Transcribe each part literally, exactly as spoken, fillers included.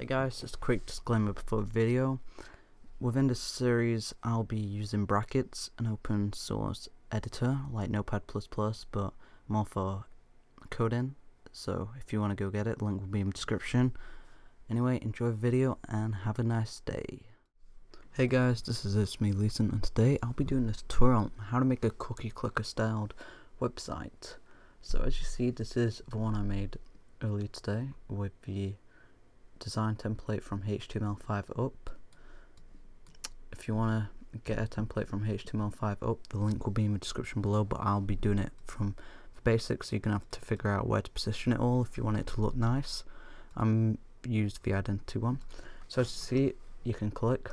Hey guys, just a quick disclaimer before the video. Within this series I'll be using Brackets, an open source editor like Notepad plus plus, but more for coding, so if you want to go get it, link will be in the description. Anyway, enjoy the video and have a nice day. Hey guys, this is it's me Leeson, and today I'll be doing this tutorial on how to make a cookie clicker styled website. So as you see, this is the one I made earlier today with the design template from H T M L five up. If you want to get a template from H T M L five up, the link will be in the description below, but I'll be doing it from the basics, so you're going to have to figure out where to position it all if you want it to look nice. I'm used the identity one. So as you see, you can click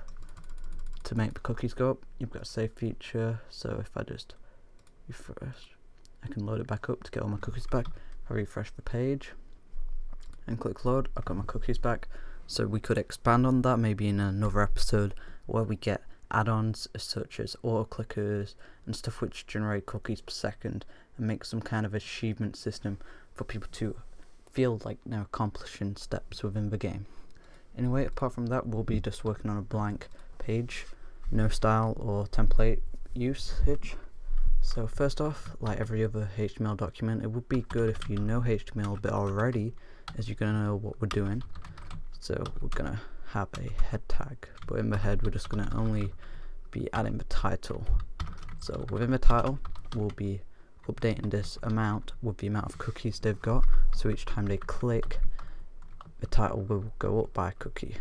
to make the cookies go up. You've got a save feature, so if I just refresh, I can load it back up to get all my cookies back. I refresh the page and click load, I've got my cookies back. So we could expand on that maybe in another episode where we get add-ons such as auto clickers and stuff which generate cookies per second and make some kind of achievement system for people to feel like they're accomplishing steps within the game. Anyway, apart from that, we'll be just working on a blank page, no style or template usage. So first off, like every other H T M L document, it would be good if you know H T M L a bit already, as you're going to know what we're doing. So we're going to have a head tag, but in the head we're just going to only be adding the title. So within the title we'll be updating this amount with the amount of cookies they've got, so each time they click the title will go up by a cookie.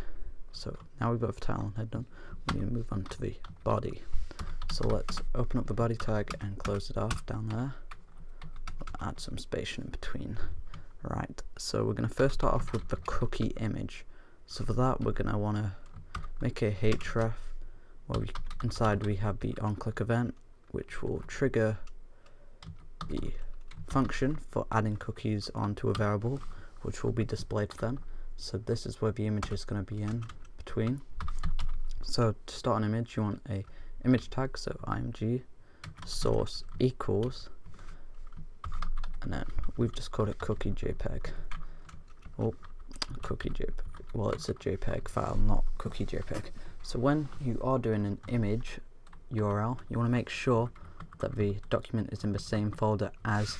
So now we've got the title and head done, we need to move on to the body. So let's open up the body tag and close it off down there. We'll add some spacing in between. Right, so we're going to first start off with the cookie image. So for that we're going to want to make a href where we, inside we have the onClick event, which will trigger the function for adding cookies onto a variable which will be displayed to them. So this is where the image is going to be in between. So to start an image you want a image tag, so img source equals, and then we've just called it cookie jpeg. Oh, cookie jpeg. Well, it's a jpeg file, not cookie jpeg. So when you are doing an image U R L, you want to make sure that the document is in the same folder as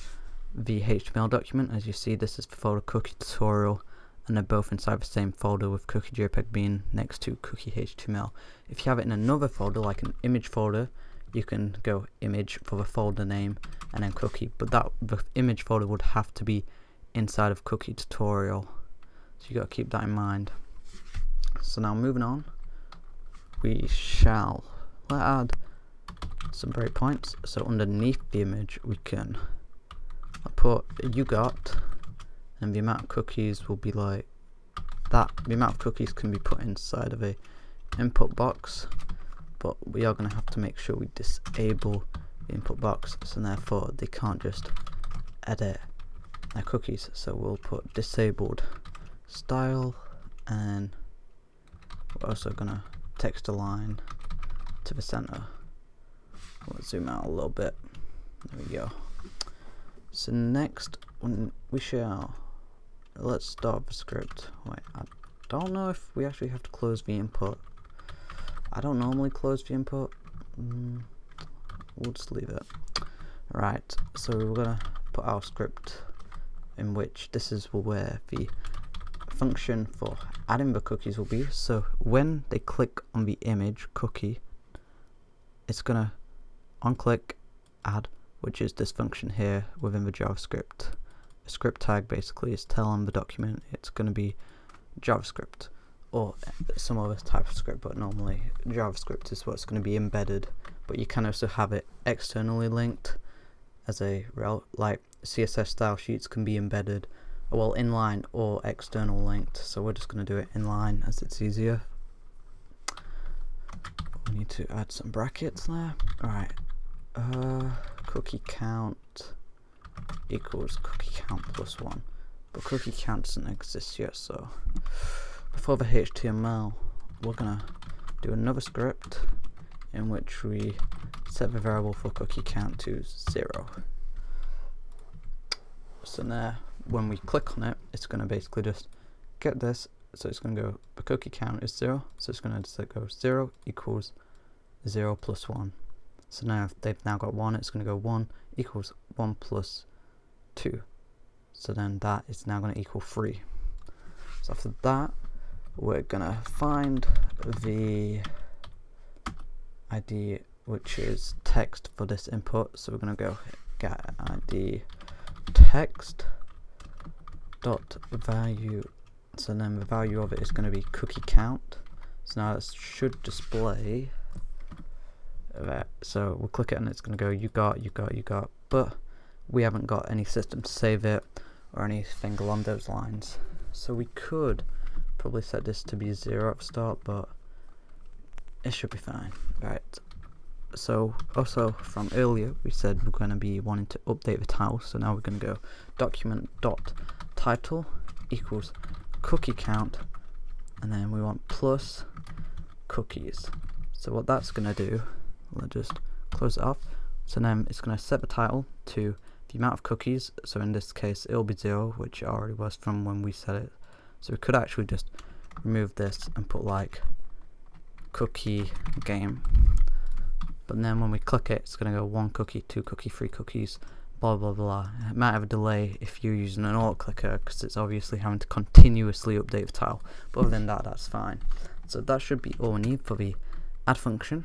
the H T M L document. As you see, this is the folder cookie tutorial, and they're both inside the same folder, with cookie jpeg being next to cookie H T M L. If you have it in another folder, like an image folder, you can go image for the folder name and then cookie, but that the image folder would have to be inside of cookie tutorial, so you got to keep that in mind. So now moving on, we shall let's add some breakpoints. So underneath the image we can put you got, and the amount of cookies will be like that. The amount of cookies can be put inside of a input box, but we are going to have to make sure we disable the input box, so therefore they can't just edit their cookies. So we'll put disabled style, and we're also going to text align to the center. Let's zoom out a little bit, there we go. So next when we shall let's start the script. Wait, I don't know if we actually have to close the input. I don't normally close the input. Mm, we'll just leave it. Right, so we're gonna put our script, in which this is where the function for adding the cookies will be. So when they click on the image cookie, it's gonna on click add, which is this function here within the JavaScript. The script tag basically is telling the document it's gonna be JavaScript, or some other type of script, but normally JavaScript is what's going to be embedded. But you can also have it externally linked as a rel, like C S S style sheets can be embedded, well, inline or external linked. So we're just going to do it inline as it's easier. We need to add some brackets there. Alright, uh, cookie count equals cookie count plus one, but cookie count doesn't exist yet, so before the H T M L we're gonna do another script in which we set the variable for cookie count to zero. So now when we click on it, it's gonna basically just get this so it's going to go, the cookie count is zero, so it's going to go zero equals zero plus one. So now they've now got one, it's going to go one equals one plus two. So then that is now going to equal three. So after that, we're going to find the I D, which is text for this input. So we're going to go get I D text dot value. So then the value of it is going to be cookie count. So now it should display that. So we'll click it and it's going to go, you got, you got, you got. But we haven't got any system to save it or anything along those lines. So we could probably set this to be zero at the start, but it should be fine. Right. So also from earlier, we said we're going to be wanting to update the title. So now we're going to go document dot title equals cookie count, and then we want plus cookies. So what that's going to do, we'll just close it off. So then it's going to set the title to the amount of cookies. So in this case, it'll be zero, which it already was from when we set it. So we could actually just remove this and put like cookie game. But then when we click it, it's going to go one cookie, two cookie, three cookies, blah, blah, blah. It might have a delay if you're using an alt clicker because it's obviously having to continuously update the tile. But other than that, that's fine. So that should be all we need for the add function.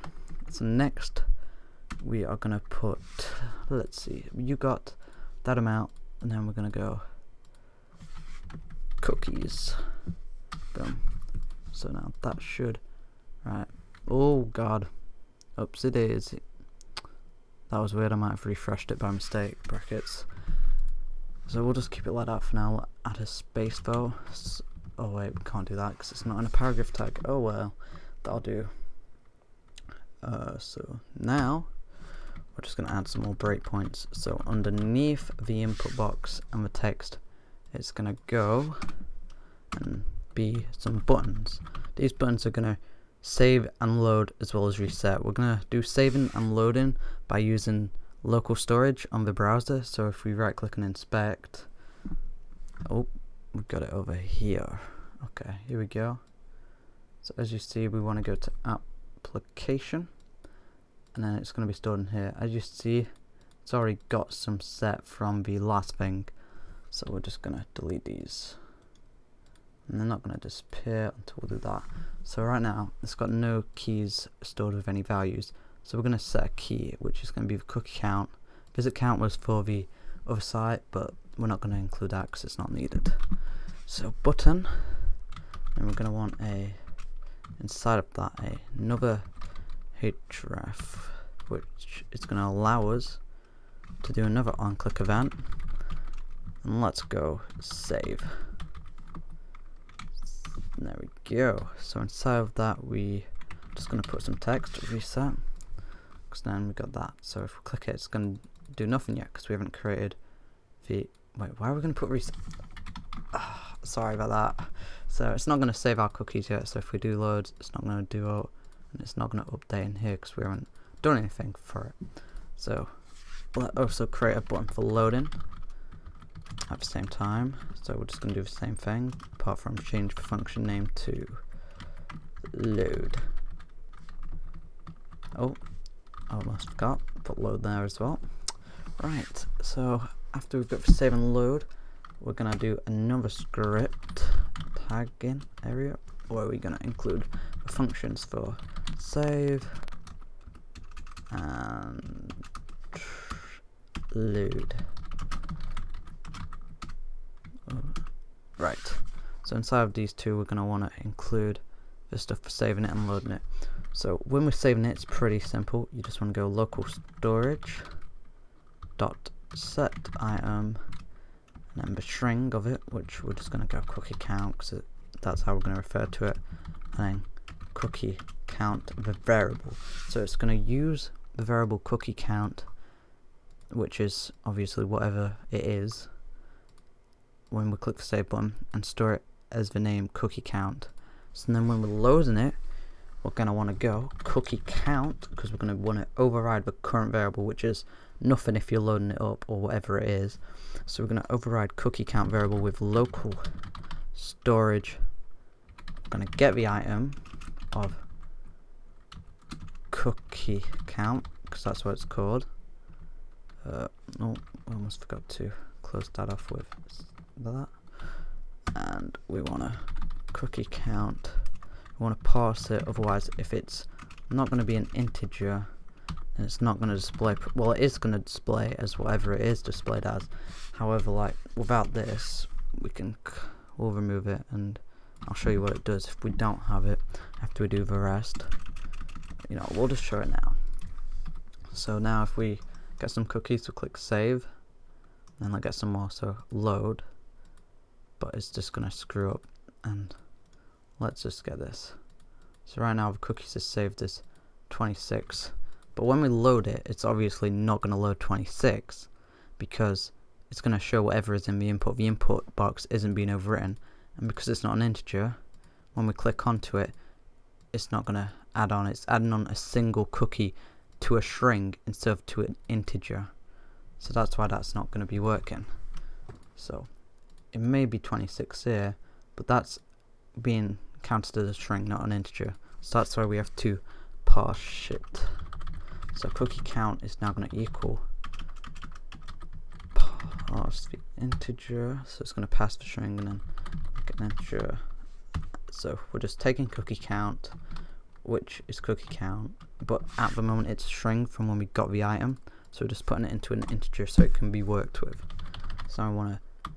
So next, we are going to put, let's see, you got that amount, and then we're going to go cookies. Boom. So now that should, right. Oh, God. Oops, it is. That was weird. I might have refreshed it by mistake. Brackets. So we'll just keep it like that for now. Add a space though. Oh wait, we can't do that because it's not in a paragraph tag. Oh well, that'll do. Uh, so now we're just going to add some more breakpoints. So underneath the input box and the text, it's going to go and be some buttons. These buttons are going to save and load as well as reset. We're going to do saving and loading by using local storage on the browser. So if we right click and inspect, oh, we've got it over here. Okay, here we go. So as you see, we want to go to application, and then it's going to be stored in here. As you see, it's already got some set from the last thing. So we're just going to delete these. And they're not going to disappear until we do that. So right now, it's got no keys stored with any values. So we're going to set a key, which is going to be the cookie count. Visit count was for the other site, but we're not going to include that because it's not needed. So button, and we're going to want a, inside of that, a, another href, which is going to allow us to do another on-click event. And let's go save. There we go. So inside of that, we just going to put some text, reset, because then we got that. So if we click it, it's going to do nothing yet because we haven't created the, wait, why are we going to put reset? Oh, sorry about that. So it's not going to save our cookies yet. So if we do loads, it's not going to do it, and it's not going to update in here because we haven't done anything for it. So let's also create a button for loading at the same time. So we're just going to do the same thing, apart from change the function name to load. Oh, almost forgot, put load there as well. Right, so after we've got the save and load, we're going to do another script tagging area where we're going to include the functions for save and load. Right, so inside of these two, we're going to want to include this stuff for saving it and loading it. So when we're saving it, it's pretty simple. You just want to go local storage dot set item, and then the string of it, which we're just going to go cookie count because that's how we're going to refer to it, and then cookie count the variable. So it's going to use the variable cookie count, which is obviously whatever it is, when we click the save button, and store it as the name cookie count. So then when we're loading it, we're going to want to go cookie count because we're going to want to override the current variable, which is nothing if you're loading it up or whatever it is. So we're going to override cookie count variable with local storage going to get the item of cookie count, because that's what it's called. Uh, oh, I almost forgot to close that off with that. And we want to cookie count. We want to parse it, otherwise if it's not going to be an integer, then it's not going to display. Well, it is going to display as whatever it is displayed as. However, like without this, we can we'll remove it, and I'll show you what it does if we don't have it after we do the rest. You know, we'll just show it now. So now if we get some cookies, we'll click save, and I'll get some more, so load, but it's just gonna screw up. And let's just get this. So right now the cookies is saved as twenty-six, but when we load it, it's obviously not gonna load twenty-six, because it's gonna show whatever is in the input. The input box isn't being overwritten, and because it's not an integer, when we click onto it, it's not gonna add on. It's adding on a single cookie to a string instead of to an integer, so that's why that's not gonna be working. So it may be twenty-six here, but that's being counted as a string, not an integer, so that's why we have to parse it. So cookie count is now gonna equal parse the integer, so it's gonna pass the string and then get an integer. So we're just taking cookie count, which is cookie count, but at the moment it's a string from when we got the item, so we're just putting it into an integer so it can be worked with. So I want to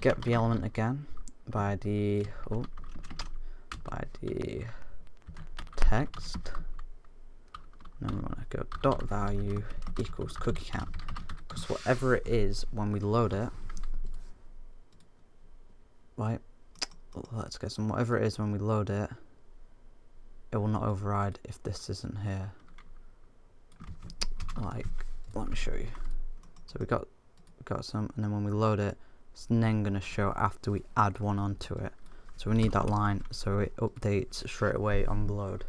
get the element again by the oh, by the text, and then we want to go dot value equals cookie count, because whatever it is when we load it, right, let's get some whatever it is when we load it, it will not override if this isn't here. Like, let me show you. So we got got some, and then when we load it, it's then gonna show after we add one onto it. So we need that line so it updates straight away on the load.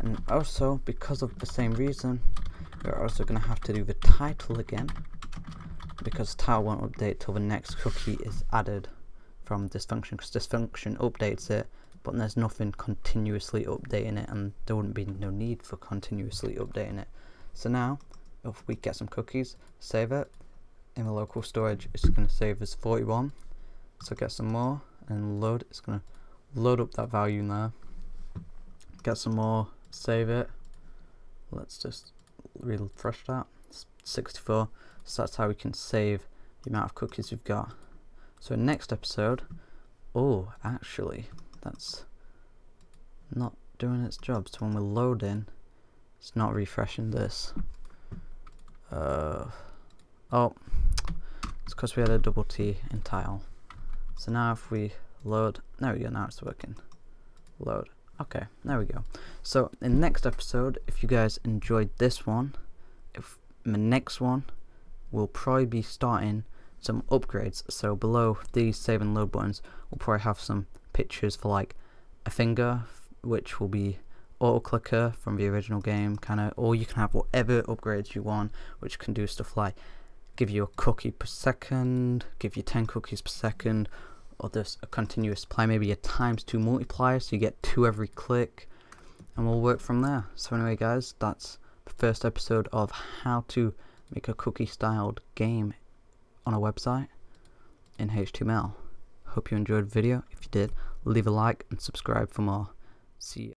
And also, because of the same reason, we're also gonna have to do the title again, because title won't update till the next cookie is added from this function, because this function updates it, but there's nothing continuously updating it, and there wouldn't be no need for continuously updating it. So now if we get some cookies, save it in the local storage, it's going to save as forty-one. So get some more and load, it's going to load up that value in there. Get some more, save it, let's just refresh that, it's sixty-four. So that's how we can save the amount of cookies we've got. So next episode, oh actually that's not doing its job, so when we're loading it's not refreshing this. Uh, oh, it's because we had a double T in tile. So now if we load, there we go, now it's working. Load, okay, there we go. So in next episode, if you guys enjoyed this one, if the next one will probably be starting some upgrades. So below these save and load buttons we'll probably have some pictures for like a finger, which will be auto clicker from the original game kind of, or you can have whatever upgrades you want, which can do stuff like give you a cookie per second, give you ten cookies per second, or just a continuous play, maybe a times two multiplier so you get two every click, and we'll work from there. So anyway guys, that's the first episode of how to make a cookie styled game on a website in H T M L. Hope you enjoyed the video. If you did, leave a like and subscribe for more. See you.